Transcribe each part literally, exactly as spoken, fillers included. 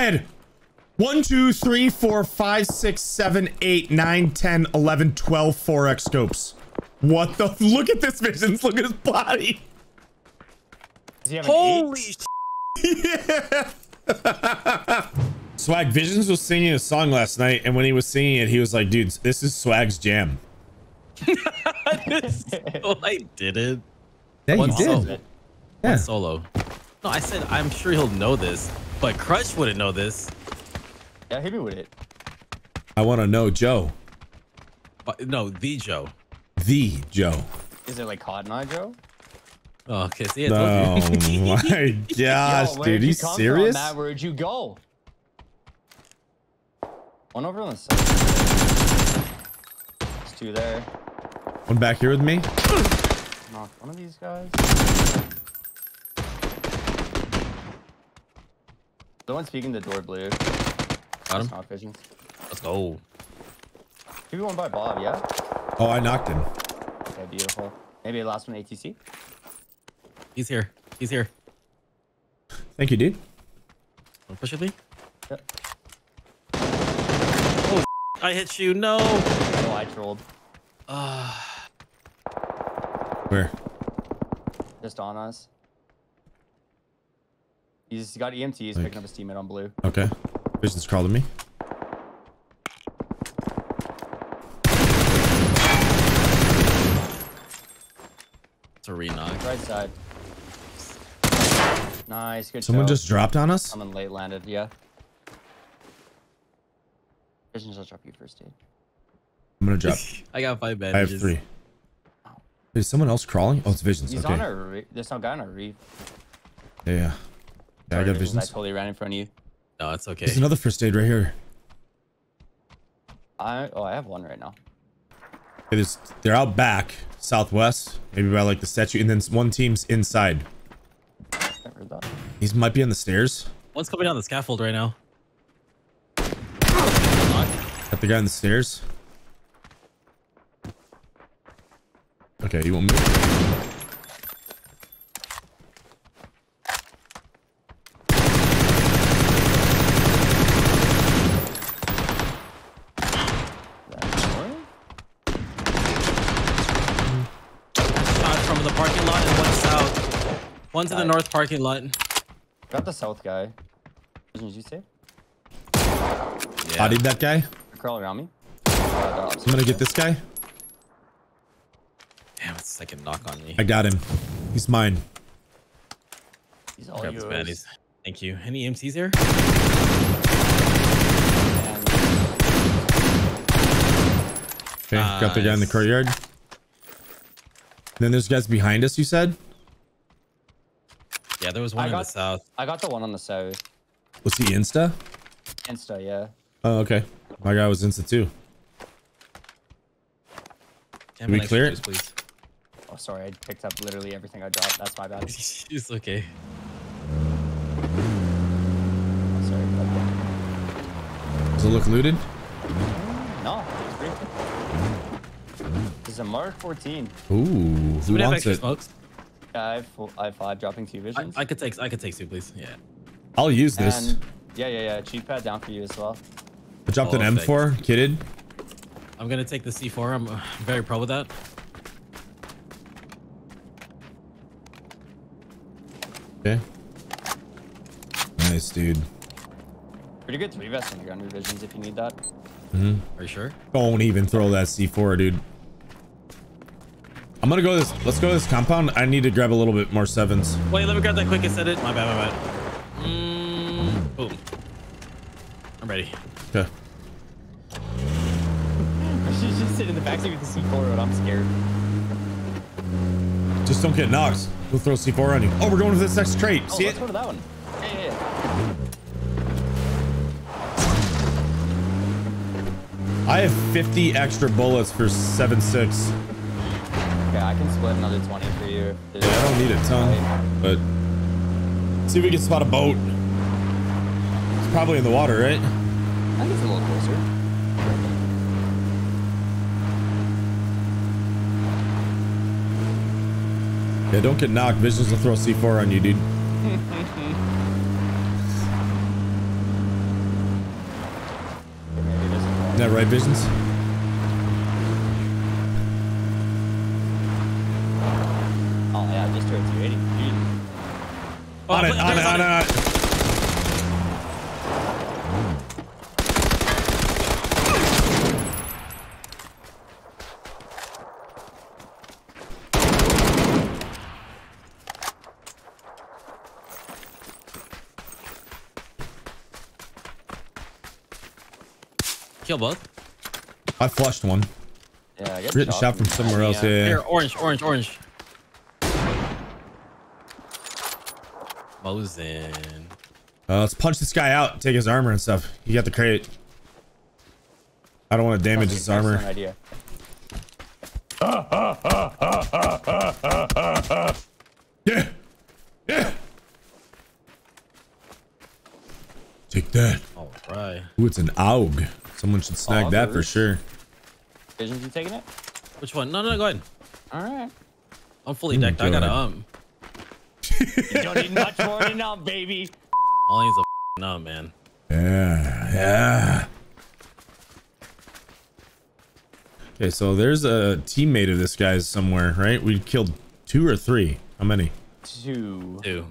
dead. one, two, three, four, five, six, seven, eight, nine, ten, eleven, twelve four X scopes. What the? Look at this Visions. Look at his body. Does he have an Holy eight? Yeah. Swag, Visions was singing a song last night, and when he was singing it, he was like, dude, this is Swag's jam. Well, I didn't. Yeah, One you did. Solo. Yeah. One solo. No, I said I'm sure he'll know this, but Crutch wouldn't know this. Yeah, hit me with it. I want to know Joe. But, no, the Joe. The Joe. Is it like Cotton Eye Joe? Oh, okay. So yeah, oh my gosh, Yo, dude, he's serious? From, Matt? Where'd you go? One over on the side. There's two there. One back here with me. Knock one of these guys. The one speaking the door blue. Got him. Not Visions. Let's go. Give me one by Bob, yeah? Oh, I knocked him. Okay, beautiful. Maybe the last one A T C. He's here. He's here. Thank you, dude. Don't push it, Lee. Yep. Oh, I hit you. No. Oh, I trolled. Uh, Where? Just on us. He's got E M T. He's like, picking up his teammate on blue. Okay. Vision's crawling me. It's a re-knock. Right side. Nice, good. Someone show. Just dropped on us. Someone late landed, yeah. Visions, I'll drop you first, dude. I'm gonna drop. I got five bandages. I have three. Oh. Is someone else crawling? Oh, it's Visions. He's okay. on our. There's no guy on our reef. Yeah. yeah. Sorry, I got Visions. I totally ran in front of you. No, it's okay. There's another first aid right here. I oh, I have one right now. It is. They're out back, southwest, maybe by like the statue, and then one team's inside. He might be on the stairs. One's coming down the scaffold right now. Got the guy on the stairs. Okay, he won't move. Shot from the parking lot and one's out. One's in the north parking lot. Got the south guy. What did you say? Yeah. Bodied that guy. Crawl around me. Uh, I'm gonna get this guy. Damn, it's like a knock on me. I got him. He's mine. He's all yours. Baddies. Thank you. Any M Cs here? Okay, nice. Got the guy in the courtyard. Then there's guys behind us, you said? Yeah, there was one I on got, the south. I got the one on the south. Was he insta? Insta, yeah. Oh, okay. My guy was insta too. Can we clear it? Please? Oh, sorry. I picked up literally everything I dropped. That's my bad. It's okay. Oh, sorry about that. Does it look looted? No, it's pretty good. There's a Mark fourteen. Ooh, who wants it? Smokes? I have, full, I have five, dropping two Visions. I, I could take, I could take two, please. Yeah. I'll use this. And yeah, yeah, yeah. Cheat pad down for you as well. I dropped oh, an M four, thanks. Kitted. I'm gonna take the C four. I'm uh, very pro with that. Okay. Nice, dude. Pretty good three vest on the ground revisions if you need that. Mm-hmm. Are you sure? Don't even throw that C four, dude. I'm gonna go this. Let's go to this compound. I need to grab a little bit more sevens. Wait, let me grab that quick and set it. My bad, my bad. Mm, boom. I'm ready. Okay. I should just sit in the backseat with the C four and I'm scared. Just don't get knocked. We'll throw C four on you. Oh, we're going to this next crate. Oh, see let's it? Go to that one. Yeah, yeah, yeah. I have fifty extra bullets for seven six. Yeah, I can split another twenty for you. Yeah, I don't need a ton, but see if we can spot a boat. It's probably in the water, right? I think it's a little closer. Yeah, don't get knocked. Visions will throw C four on you, dude. that right, Visions? Oh, yeah, I just turned three eighty. Oh, on it, on it, on it, on it, on it. Kill both. I flushed one. Yeah, I got shot, shot from somewhere else. Yeah. Here, orange, orange, orange. Mosin. Uh, let's punch this guy out. Take his armor and stuff. He got the crate. I don't want to damage his armor. Idea. Yeah. Yeah. Take that. All right. Ooh, it's an AUG. Someone should snag oh, that for sure. Visions, you taking it? Which one? No, no, go ahead. All right. I'm fully decked. I got a um. You don't need much more than um, baby. All he needs a um, man. Yeah, yeah. Okay, so there's a teammate of this guy's somewhere, right? We killed two or three. How many? Two. Two.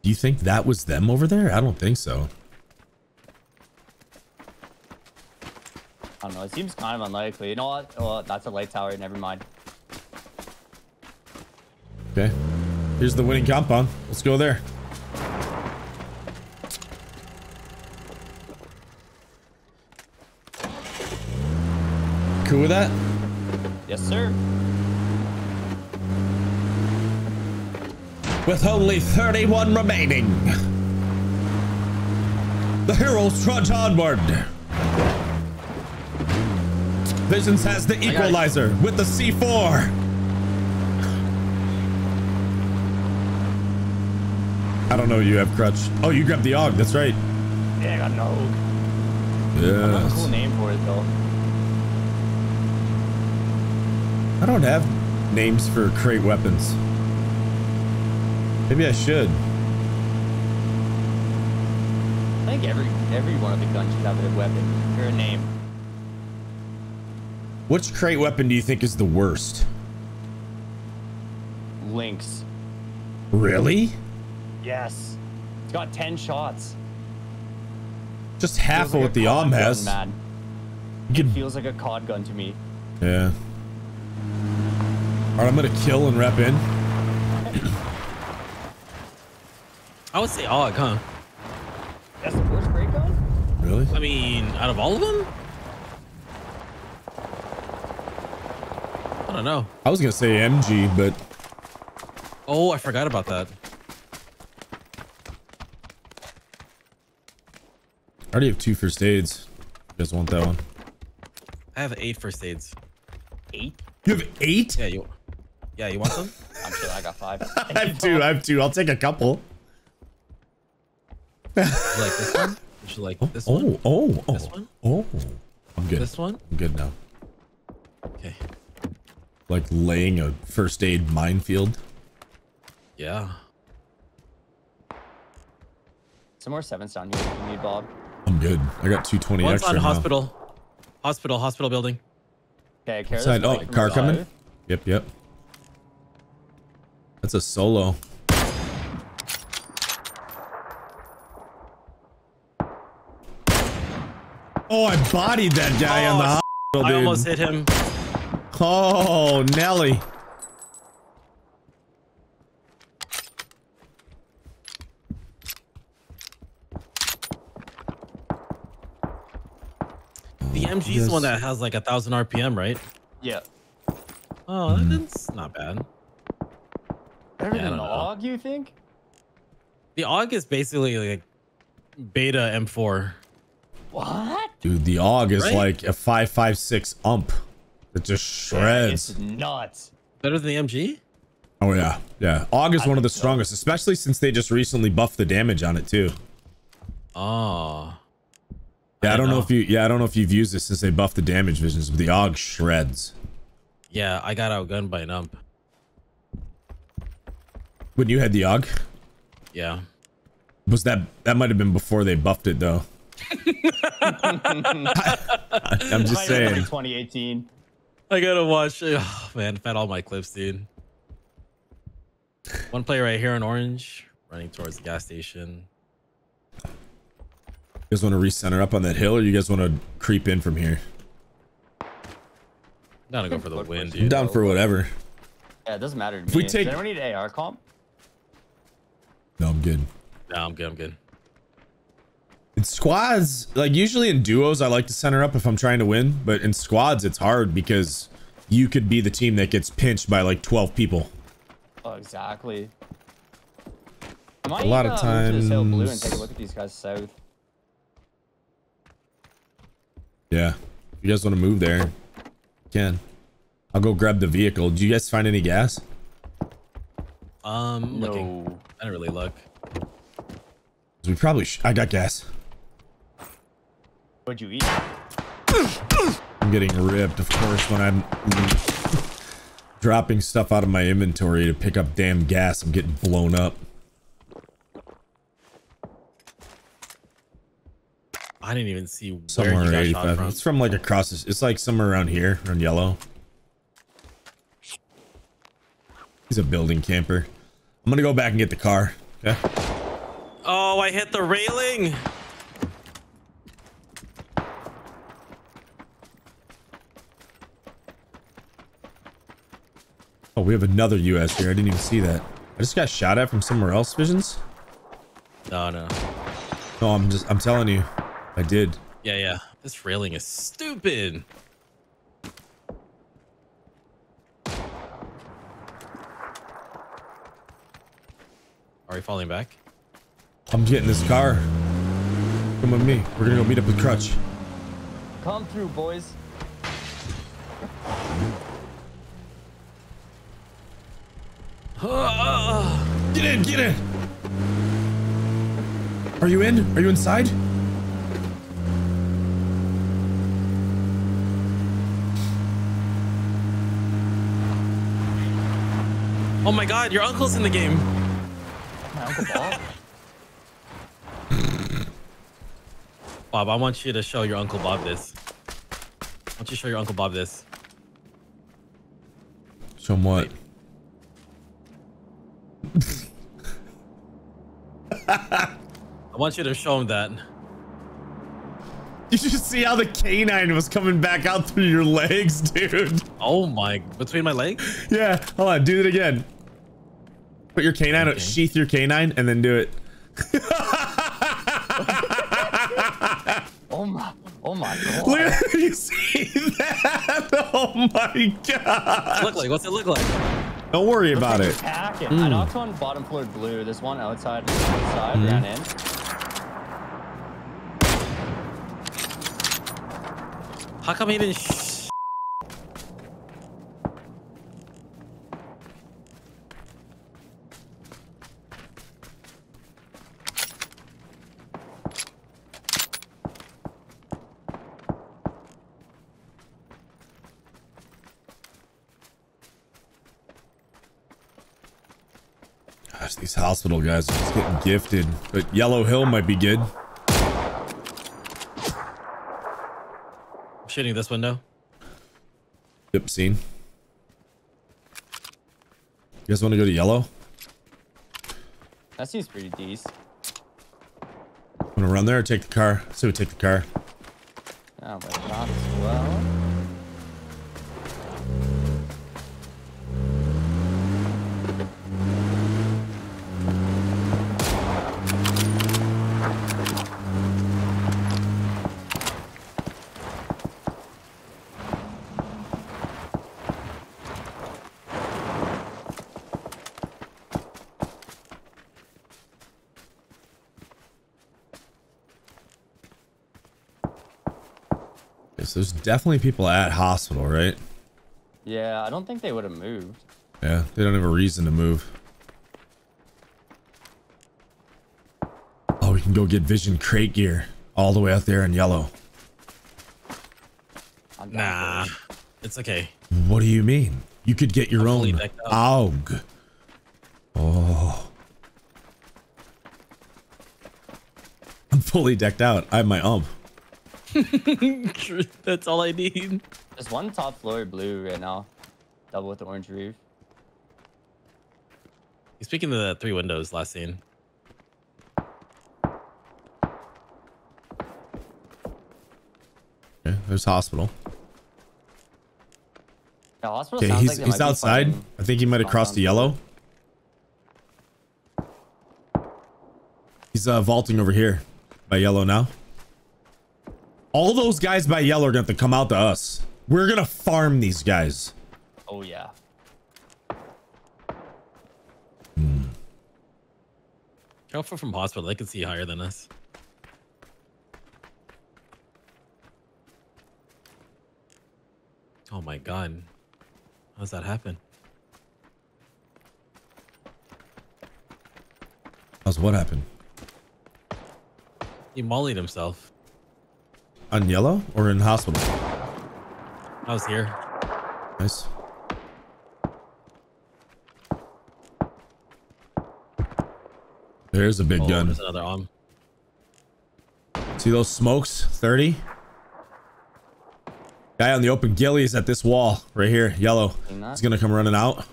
Do you think that was them over there? I don't think so. I don't know. It seems kind of unlikely. You know what? Oh, that's a light tower. Never mind. Okay. Here's the winning compound. Let's go there. Cool with that? Yes, sir. With only thirty-one remaining, the heroes trudge onward. Visions has the equalizer with the C four. I don't know you have Crutch. Oh, you grabbed the AUG. That's right. Yeah, I got an AUG. Yeah. That's a cool name for it, though. I don't have names for crate weapons. Maybe I should. I think every every one of the guns should have a weapon or a name. Which crate weapon do you think is the worst? Lynx. Really? Yes. It's got ten shots. Just half of what the A W M has. Gun, it can... feels like a C O D gun to me. Yeah. Alright, I'm gonna kill and wrap in. I would say AUG, huh? That's the worst crate gun? Really? I mean, out of all of them? I don't know. I was gonna say M G, but oh, I forgot about that. I already have two first aids. You guys want that one? I have eight first aids. Eight? You have eight? Yeah, you. Yeah, you want them? I'm sure I got five. I have two. I have two. I'll take a couple. You like this one? Would you like oh, this one? Oh, oh, this one? Oh, I'm good. This one? I'm good now. Okay. Like laying a first aid minefield. Yeah. Some more sevens down here. You need Bob. I'm good. I got two twenty One's extra. One's on hospital. Now. Hospital. Hospital building. Okay. Carry Side. Oh, car coming. Side. Yep. Yep. That's a solo. Oh, I bodied that guy oh, on the hospital. I dude. almost hit him. Oh, Nelly. The M G is yes. the one that has like a thousand R P M, right? Yeah. Oh, mm. that's not bad. Better than an AUG, you think? The AUG is basically like beta M four. What? Dude, the AUG is right? like a five five six ump. It just shreds. It's nuts. Better than the M G? Oh, yeah. Yeah. AUG is one of the strongest, so. especially since they just recently buffed the damage on it, too. Oh. Yeah, I, I don't know. know if you, yeah, I don't know if you've used this since they buffed the damage visions, but the AUG shreds. Yeah, I got outgunned by an ump. When you had the AUG? Yeah. Was that, that might have been before they buffed it, though. I, I'm just saying. twenty eighteen. I gotta watch. Oh, man, fed all my clips, dude. One play right here in orange, running towards the gas station. You guys want to recenter up on that hill, or you guys want to creep in from here? I'm down to go for the win, dude. I'm down for whatever. Yeah, it doesn't matter to me. If we take... Does anyone need an A R comp? No, I'm good. No, I'm good. I'm good. In squads, like usually in duos, I like to center up if I'm trying to win. But in squads, it's hard because you could be the team that gets pinched by like twelve people. Oh, exactly. I might, a lot uh, of times. Blue and take a look at these guys south. Yeah, if you guys want to move there, you can. I'll go grab the vehicle. Do you guys find any gas? Um, no. Looking. I didn't really look. We probably. Sh I got gas. What'd you eat? I'm getting ripped, of course, when I'm dropping stuff out of my inventory to pick up damn gas. I'm getting blown up. I didn't even see where somewhere you got shot from. It's from like across. This, it's like somewhere around here, around yellow. He's a building camper. I'm gonna go back and get the car. Okay. Oh, I hit the railing. Oh, we have another U S here. I didn't even see that. I just got shot at from somewhere else, Visions? No, no. No, I'm just, I'm telling you. I did. Yeah, yeah. This railing is stupid. Are we falling back? I'm getting this car. Come with me. We're gonna go meet up with Crutch. Come through, boys. Get in, get in. Are you in? Are you inside? Oh my God, your uncle's in the game. My Uncle Bob? Bob, I want you to show your Uncle Bob this. Why don't you show your Uncle Bob this? Show him what? I want you to show him that. Did you see how the canine was coming back out through your legs, dude? Oh my, between my legs? Yeah, hold on, do it again. Put your canine, okay. Sheath your canine, and then do it. Oh my, oh my God. Look at, you see that? Oh my God. What's it look like? What's it look like? Don't worry Looks about like it. Mm. I knocked one bottom floor blue. There's one outside and the outside mm. ran in. How come he didn't sh These hospital guys are just getting gifted, but Yellow Hill might be good. I'm shooting this window. Yep, seen. You guys want to go to Yellow? That seems pretty decent. Want to run there or take the car? Let's see, we take the car. Oh, but not as well. There's definitely people at hospital, right? Yeah, I don't think they would have moved. Yeah, they don't have a reason to move. Oh, we can go get Vision crate gear all the way out there in yellow. Nah, it's okay. What do you mean? You could get your I'm own A U G. Oh. I'm fully decked out. I have my ump. That's all I need. There's one top floor blue right now. Double with the orange roof. He's speaking of the three windows last scene. Yeah, there's hospital. Yeah, hospital sounds he's like he's outside. I think he might have crossed the yellow. He's uh, vaulting over here by yellow now. All those guys by yellow are going to have to come out to us. We're going to farm these guys. Oh, yeah. Hmm. Careful from hospital. They can see higher than us. Oh my god. How's that happen? How's what happened? He mollied himself. On yellow or in hospital? I was here. Nice. There's a big oh, gun. There's another arm. See those smokes? thirty. Guy on the open ghillie is at this wall right here, yellow. He's gonna come running out.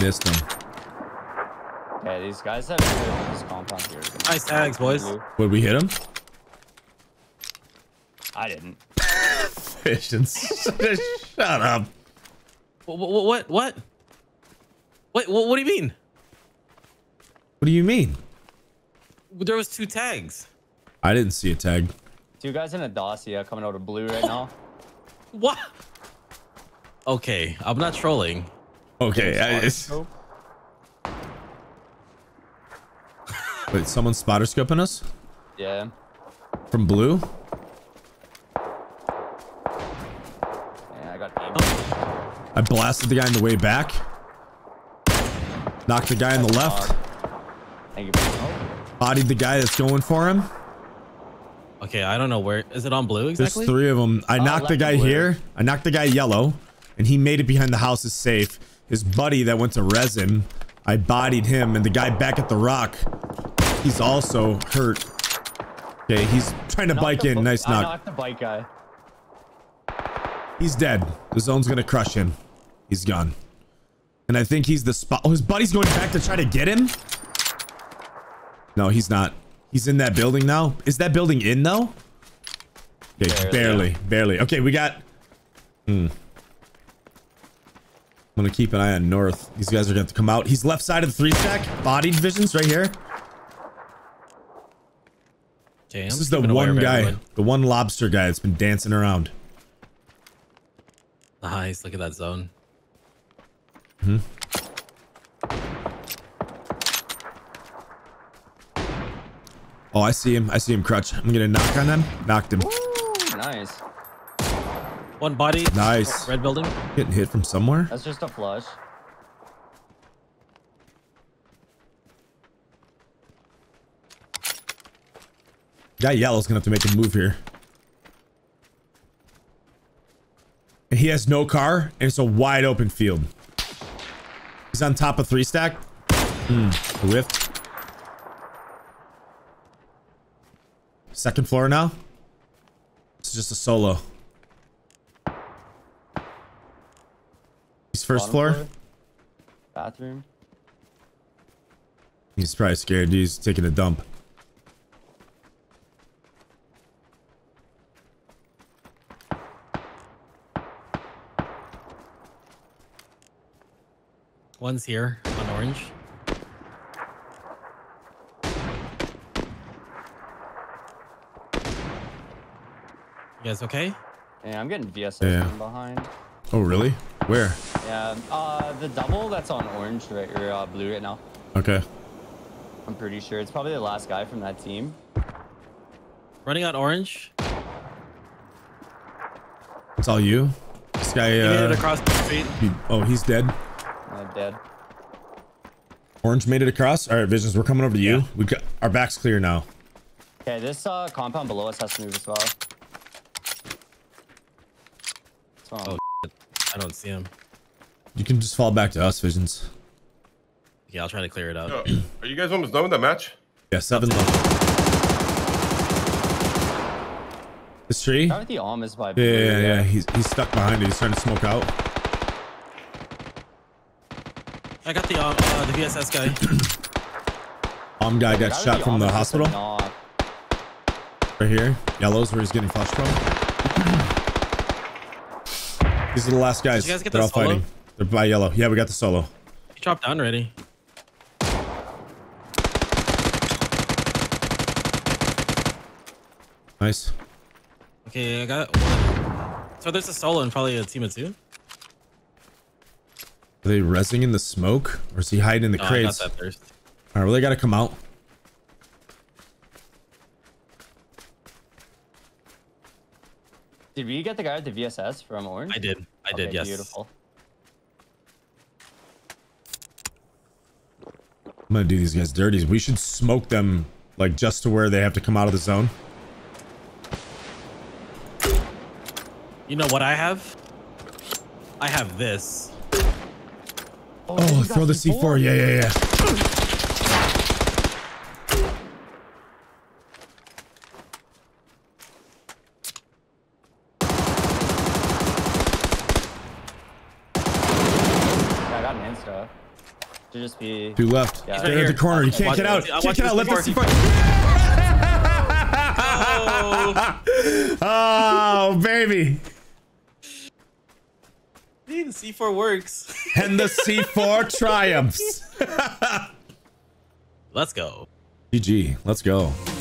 Missed him. Yeah, these guys have this compound here. Nice tags, boys. Would we hit him? I didn't. Fish and shut up. What? What? What? What? What? What do you mean? What do you mean? There was two tags. I didn't see a tag. Two guys in a dossier coming out of blue right now. What? Okay, I'm not trolling. Okay, I just... Wait, someone's spotter scoping us? Yeah. From blue? Yeah, I got aimed. Oh. I blasted the guy on the way back. Knocked the guy on the left. Thank you. Oh. Bodied the guy that's going for him. Okay, I don't know where. Is it on blue exactly? There's three of them. I knocked oh, the guy here. I knocked the guy yellow. And he made it behind the house is safe. His buddy that went to resin, I bodied him. And the guy back at the rock, he's also hurt. Okay, he's trying to bike in. Nice knock. I knocked the bike guy. He's dead. The zone's going to crush him. He's gone. And I think he's the spot. Oh, his buddy's going back to try to get him? No, he's not. He's in that building now. Is that building in though? Okay, barely, barely. Yeah. barely. Okay, we got. Hmm. I'm gonna keep an eye on north. These guys are gonna have to come out. He's left side of the three stack. Bodied visions right here. Okay, this is the one guy, the one lobster guy that's been dancing around. Nice. Look at that zone. Hmm. Oh, I see him. I see him, Crutch. I'm going to knock on him. Knocked him. Ooh, nice. One body. Nice. Red building. Getting hit from somewhere. That's just a flush. Guy yellow's going to have to make a move here. And he has no car, and it's a wide open field. He's on top of three stack. Hmm. Whiffed. Second floor now. It's just a solo. He's first floor. floor. Bathroom. He's probably scared. He's taking a dump. One's here on orange. You guys okay? Yeah, I'm getting V S O yeah. from behind. Oh, really? Where? Yeah, uh, the double that's on orange right, or uh, blue right now. Okay. I'm pretty sure it's probably the last guy from that team. Running on orange. It's all you. This guy. He uh, made it across the street. He, oh, he's dead. I'm dead. Orange made it across. All right, Visions, we're coming over to you. Yeah. We got our back's clear now. Okay, this uh, compound below us has to move as well. Oh, oh I don't see him. You can just fall back to us, Visions. Yeah, I'll try to clear it up. Yo, are you guys almost done with that match? Yeah, seven left. This tree? How did the arm is by? Yeah, yeah, yeah, yeah. He's, he's stuck behind it. He's trying to smoke out. I got the um, uh, the V S S guy. Arm guy got shot from the hospital. Right here. Yellow's where he's getting flushed from. These are the last guys. Did you guys get the solo? They're all fighting. They're by yellow. Yeah, we got the solo. He dropped down already. Nice. Okay, I got one. So there's a solo and probably a team of two. Are they rezzing in the smoke? Or is he hiding in the no, crates? Alright, well they gotta come out. Did we get the guy at the V S S from Orange? I did. I okay, did, yes. Beautiful. I'm gonna do these guys dirty. We should smoke them like just to where they have to come out of the zone. You know what I have? I have this. Oh, oh throw the C four. C four. Yeah, yeah, yeah. Yeah, I got an insta. Should just be two left. Yeah. He's right here. The corner. You can't get out. Can't get out. Let the C four. Oh. Oh, baby. The C four works. And the C four triumphs. Let's go. G G. Let's go.